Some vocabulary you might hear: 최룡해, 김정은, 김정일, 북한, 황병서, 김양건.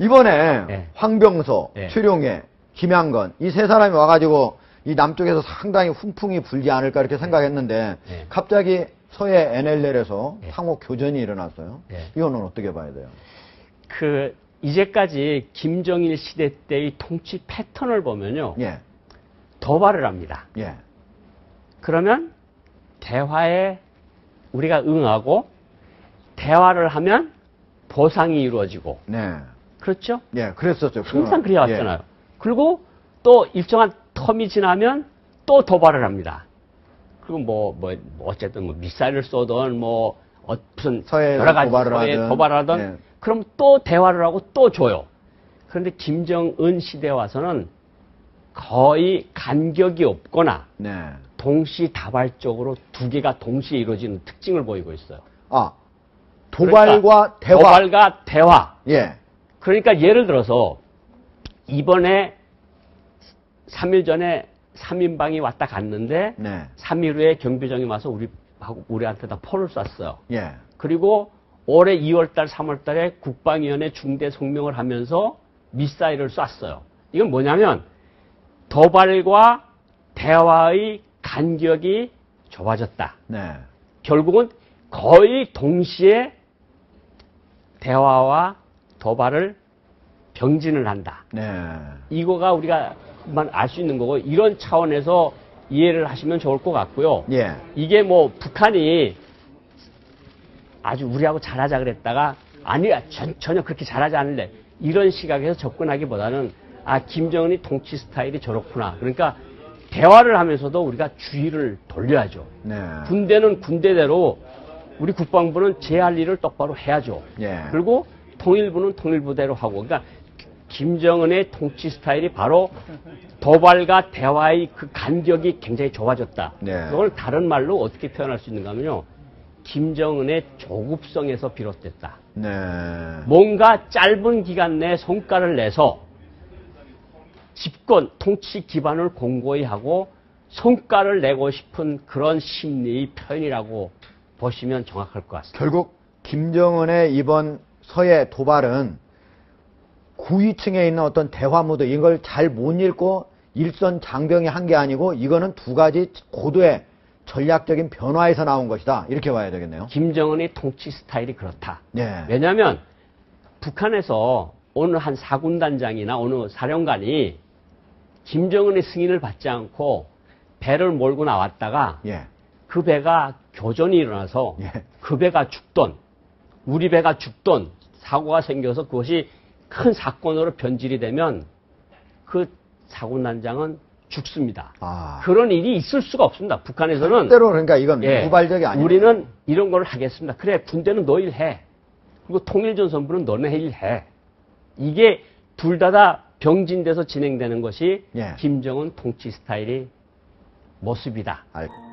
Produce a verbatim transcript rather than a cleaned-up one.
이번에 예. 황병서, 예. 최룡해, 김양건 이 세 사람이 와가지고 이 남쪽에서 상당히 훈풍이 불지 않을까 이렇게 생각했는데 예. 갑자기 서해 엔엘엘에서 예. 상호 교전이 일어났어요. 예. 이거는 어떻게 봐야 돼요? 그 이제까지 김정일 시대 때의 통치 패턴을 보면요. 예. 도발을 합니다. 예. 그러면 대화에 우리가 응하고 대화를 하면 보상이 이루어지고. 네. 그렇죠? 예, 그랬었죠. 항상 그래 왔잖아요. 예. 그리고 또 일정한 텀이 지나면 또 도발을 합니다. 그리고 뭐, 뭐, 어쨌든 뭐 미사일을 쏘든 뭐, 무슨 여러 가지 도발을 하든. 도발을 하든 예. 그럼 또 대화를 하고 또 줘요. 그런데 김정은 시대에 와서는 거의 간격이 없거나 네. 동시다발적으로 두 개가 동시에 이루어지는 특징을 보이고 있어요. 아, 도발과 그러니까 대화. 도발과 대화. 예. 그러니까 예를 들어서 이번에 삼 일 전에 삼인방이 왔다 갔는데 네. 삼 일 후에 경비정이 와서 우리, 우리한테 다 포를 쐈어요. 예. 그리고 올해 이월달, 삼월달에 국방위원회 중대 성명을 하면서 미사일을 쐈어요. 이건 뭐냐면 도발과 대화의 간격이 좁아졌다. 네. 결국은 거의 동시에 대화와 도발을 병진을 한다. 네. 이거가 우리가만 알 수 있는 거고 이런 차원에서 이해를 하시면 좋을 것 같고요. 예. 이게 뭐 북한이 아주 우리하고 잘하자 그랬다가 아니야 전혀 그렇게 잘하지 않을래 이런 시각에서 접근하기보다는 아 김정은이 통치 스타일이 저렇구나. 그러니까 대화를 하면서도 우리가 주의를 돌려야죠. 네. 군대는 군대대로 우리 국방부는 제 할 일을 똑바로 해야죠. 예. 그리고 통일부는 통일부대로 하고. 그러니까 김정은의 통치 스타일이 바로 도발과 대화의 그 간격이 굉장히 좁아졌다. 네. 그걸 다른 말로 어떻게 표현할 수 있는가 하면요. 김정은의 조급성에서 비롯됐다. 네. 뭔가 짧은 기간 내에 성과를 내서 집권, 통치 기반을 공고히 하고 성과를 내고 싶은 그런 심리의 표현이라고 보시면 정확할 것 같습니다. 결국 김정은의 이번 서해 도발은 구위층에 있는 어떤 대화무드 이걸 잘 못 읽고 일선 장병이 한 게 아니고 이거는 두 가지 고도의 전략적인 변화에서 나온 것이다. 이렇게 봐야 되겠네요. 김정은의 통치 스타일이 그렇다. 네. 왜냐하면 북한에서 어느 한 사군단장이나 어느 사령관이 김정은의 승인을 받지 않고 배를 몰고 나왔다가 예. 그 배가 교전이 일어나서 예. 그 배가 죽던 우리 배가 죽던 사고가 생겨서 그것이 큰 사건으로 변질이 되면 그 사군단장은 죽습니다. 아. 그런 일이 있을 수가 없습니다. 북한에서는 때로 그러니까 이건 예, 우발적이 아니에요. 우리는 이런 걸 하겠습니다. 그래 군대는 너 일해. 그리고 통일전선부는 너네 일해. 이게 둘 다 다 병진돼서 진행되는 것이 예. 김정은 통치 스타일의 모습이다. 알겠습니다.